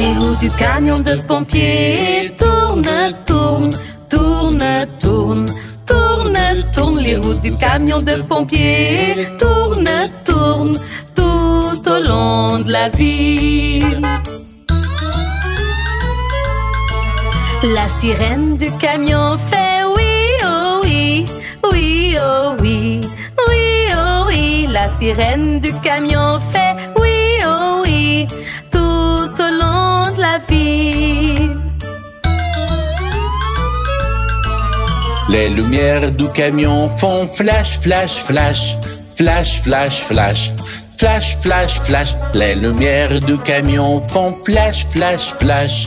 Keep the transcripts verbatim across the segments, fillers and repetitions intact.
les roues du camion de pompiers tournent, tournent, tournent, tournent, tournent, tournent. Les roues du camion de pompiers tournent, tournent, tout au long de la ville. La sirène du camion fait oui, oh oui, oui, oh oui, oui, oh oui. La sirène du camion fait oui, oh oui, tout au long de la ville. Les lumières du camion font flash, flash, flash, flash, flash, flash. Flash, flash, flash. Les lumières du camion font flash, flash, flash,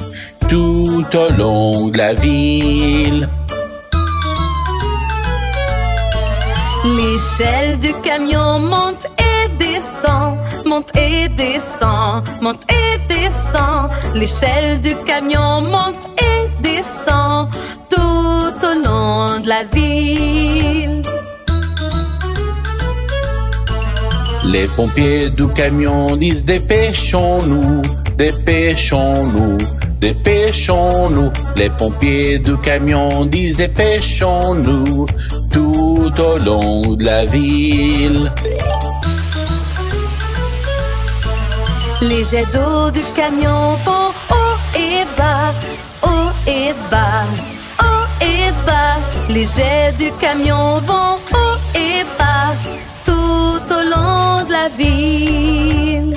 tout au long de la ville. L'échelle du camion monte et descend, monte et descend, monte et descend. L'échelle du camion monte et descend, tout au long de la ville. Les pompiers du camion disent dépêchons-nous, dépêchons-nous, dépêchons-nous. Les pompiers du camion disent dépêchons-nous, tout au long de la ville. Les jets d'eau du camion vont haut et bas, haut et bas, haut et bas. Les jets du camion vont haut et bas, tout au long de la ville.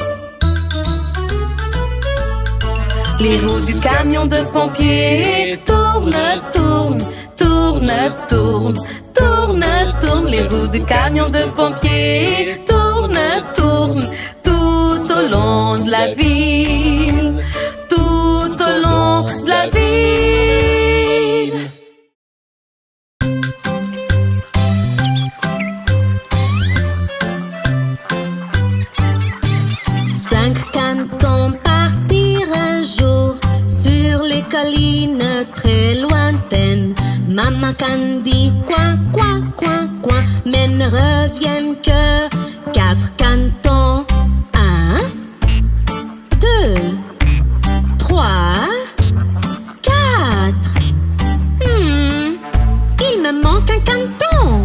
Les roues du camion de pompiers tournent, tournent, tournent, tournent, tournent, tournent. Les roues du camion de pompiers tournent, tournent, tout au long de la ville, tout au long de la ville. Cinq cantons partirent un jour sur les collines très lointaines. Maman Candy, coin, coin, coin, coin, mais ne reviennent que quatre cantons. Un, deux, trois, quatre. Hmm, il me manque un canton.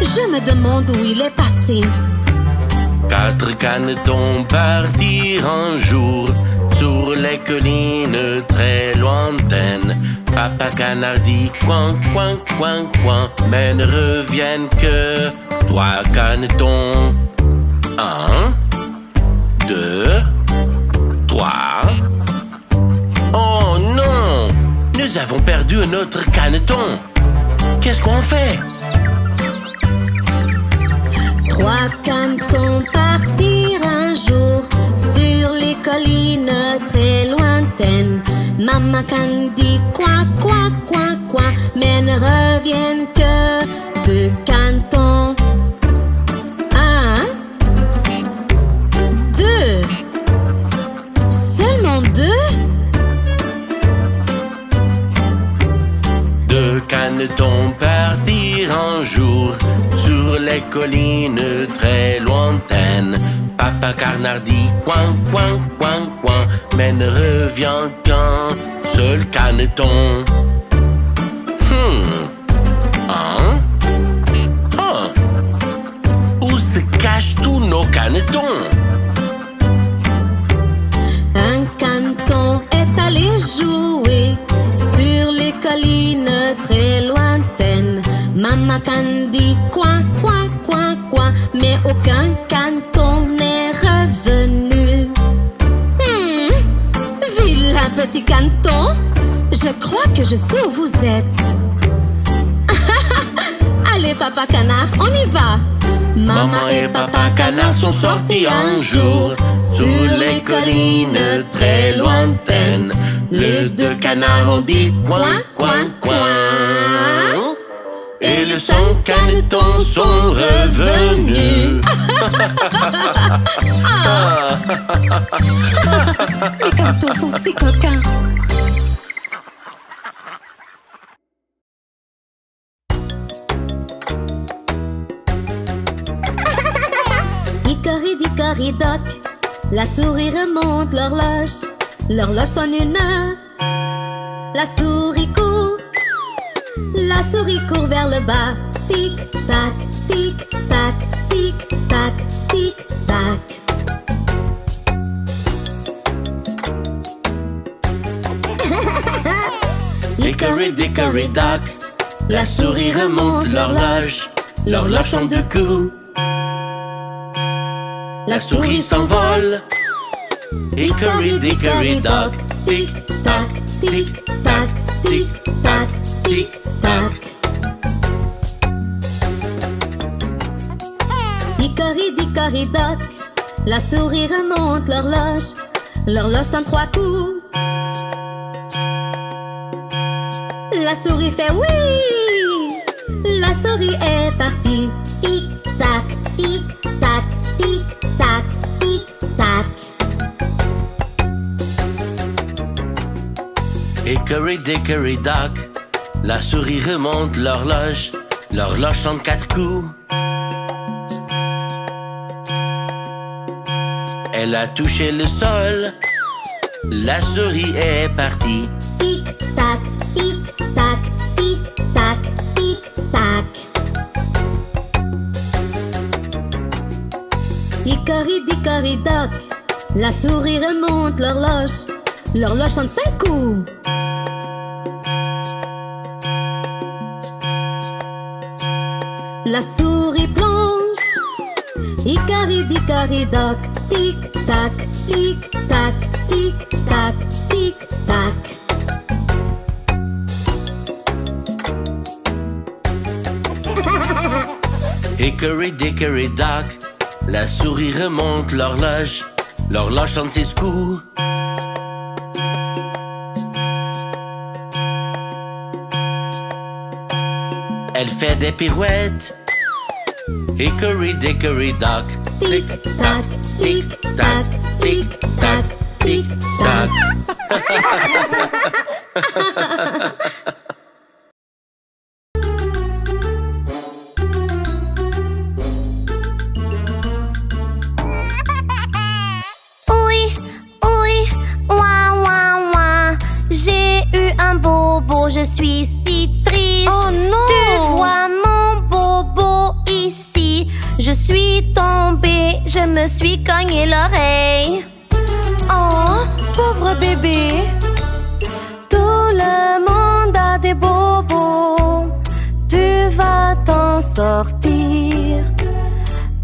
Je me demande où il est passé. Quatre canetons partirent un jour sur les collines très lointaines. Papa Canard dit coin, coin, coin, coin, mais ne reviennent que trois canetons. Un, deux, trois. Oh non! Nous avons perdu notre caneton. Qu'est-ce qu'on fait? Trois cantons partirent un jour sur les collines très lointaines. Maman Candy, coin, coin, coin, coin, mais ne reviennent que deux cantons. Un, deux, seulement deux. Deux canetons partirent un jour sur les collines très lointaines. Papa Canard dit coin, coin, coin, coin, mais ne revient qu'un seul caneton. Hmm, hein? Hein? Où se cachent tous nos canetons? Un caneton est allé jouer sur les collines très lointaines. Maman Candy, coin, coin, coin, coin, mais aucun canton n'est revenu. Hmm, vilain petit canton, je crois que je sais où vous êtes. Allez, Papa Canard, on y va. Maman, Maman et Papa Canard sont sortis un jour sur les collines très lointaines. Les deux canards ont dit coin, coin, coin, et les cinq canetons sont revenus. Ah. Les canetons sont si coquins. Hicoridicoridoc, la souris remonte l'horloge. L'horloge sonne une heure. La souris court. La souris court vers le bas. Tic tac, tic tac, tic tac, tic tac. Hickory dickory dock. La souris remonte l'horloge. L'horloge sonne deux coups. La souris s'envole. Hickory dickory dock. Tic tac, tic tac, tic tac, tic tac. Hickory dickory dock. La souris remonte l'horloge. L'horloge sonne trois coups. La souris fait oui. La souris est partie. Tic tac, tic tac, tic tac, tic tac. Hickory dickory dock. La souris remonte l'horloge. L'horloge sonne quatre coups. Elle a touché le sol. La souris est partie. Tic tac, tic tac, tic tac, tic tac. Hickory dickory dock. La souris remonte l'horloge. L'horloge sonne cinq coups. La souris plonge. Hickory dickory dock. Tic tac, tic tac, tic tac, tic tac. Hickory dickory dock. La souris remonte l'horloge. L'horloge sonne six coups. Elle fait des pirouettes. Hickory dickory dock. Tic tac, tic tac, tic tac, tic tac. Je suis si triste. Oh non. Tu vois mon bobo ici. Je suis tombée, je me suis cogné l'oreille. Oh, pauvre bébé. Tout le monde a des bobos. Tu vas t'en sortir.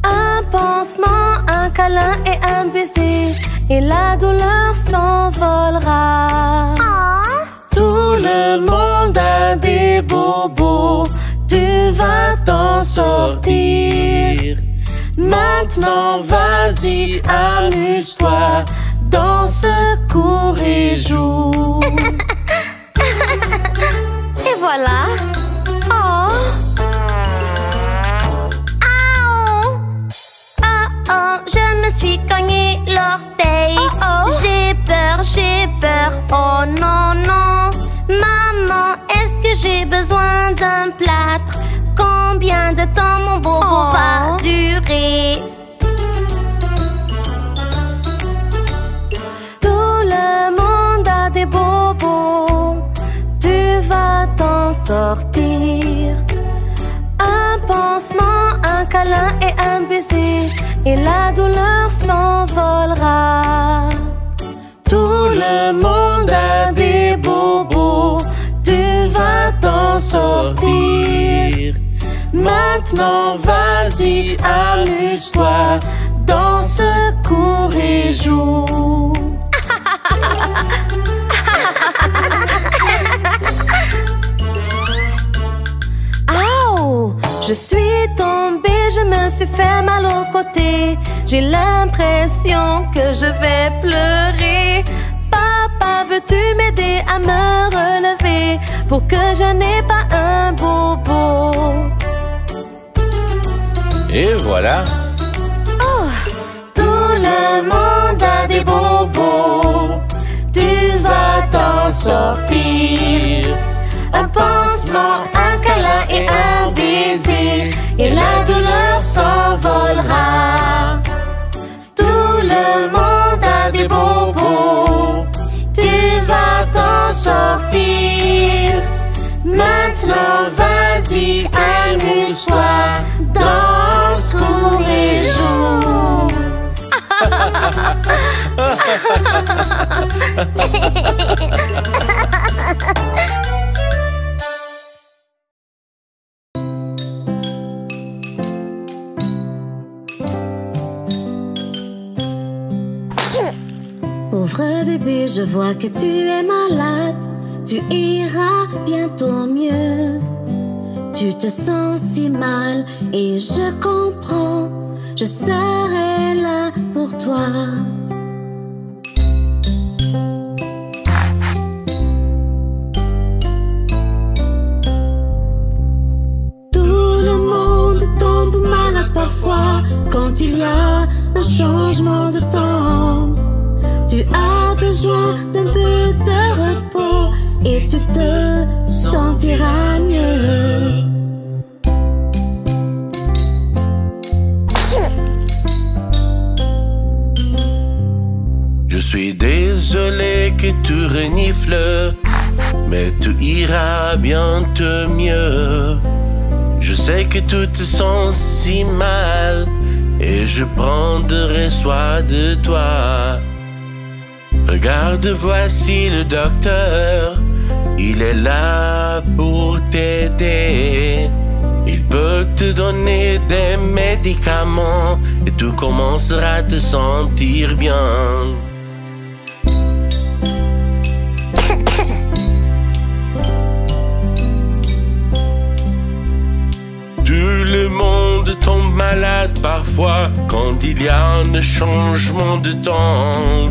Un pansement, un câlin et un baiser. Et la douleur s'envolera. Oh. Tout le monde a des bobos. Tu vas t'en sortir. Maintenant vas-y, amuse-toi. Danse, cours et joue. Et voilà. Oh. Ah oh. Ah oh, je me suis cognée l'orteil. Oh oh. J'ai peur, j'ai peur. Oh non non. Maman, est-ce que j'ai besoin d'un plâtre? Combien de temps mon bobo oh. va durer? Tout le monde a des bobos. Tu vas t'en sortir. Un pansement, un câlin et un baiser. Et la douleur s'envolera. Tout le monde a des bobos. Tu vas t'en sortir. Maintenant vas-y, amuse-toi. Danse, cours et joue. Oh, je suis tombée, je me suis fait mal au côté. J'ai l'impression que je vais pleurer. Papa, veux-tu m'aider à me relever pour que je n'ai pas un bobo? Et voilà. Oh. Tout le monde a des bobos. Tu vas t'en sortir. Un pansement, un câlin et un baiser. Et la douleur s'envolera. Tout le monde a des bobos. Pauvre bébé, je vois que tu es malade. Tu iras bientôt mieux. Tu te sens si mal et je comprends. Je serai là pour toi. Tout le monde tombe malade parfois quand il y a un changement de temps. Tu as besoin d'un peu de repos et tu te sentiras mieux. Je suis désolé que tu renifles, mais tu iras bientôt mieux. Je sais que tu te sens si mal et je prendrai soin de toi. Regarde, voici le docteur, il est là pour t'aider. Il peut te donner des médicaments et tu commenceras à te sentir bien. Tout le monde tombe malade parfois quand il y a un changement de temps.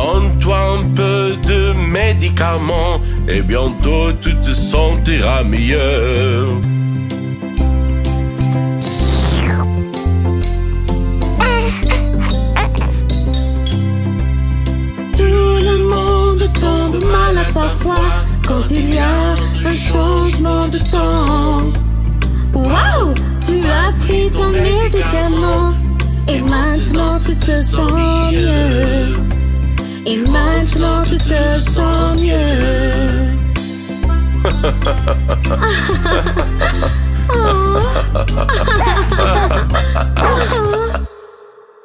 Donne-toi un peu de médicaments et bientôt tu te sentiras mieux. Tout le monde tombe malade parfois quand il y a un changement de temps. Waouh! Tu as pris ton médicament et maintenant tu te sens mieux. Et maintenant tu te sens mieux. Oh. Oh.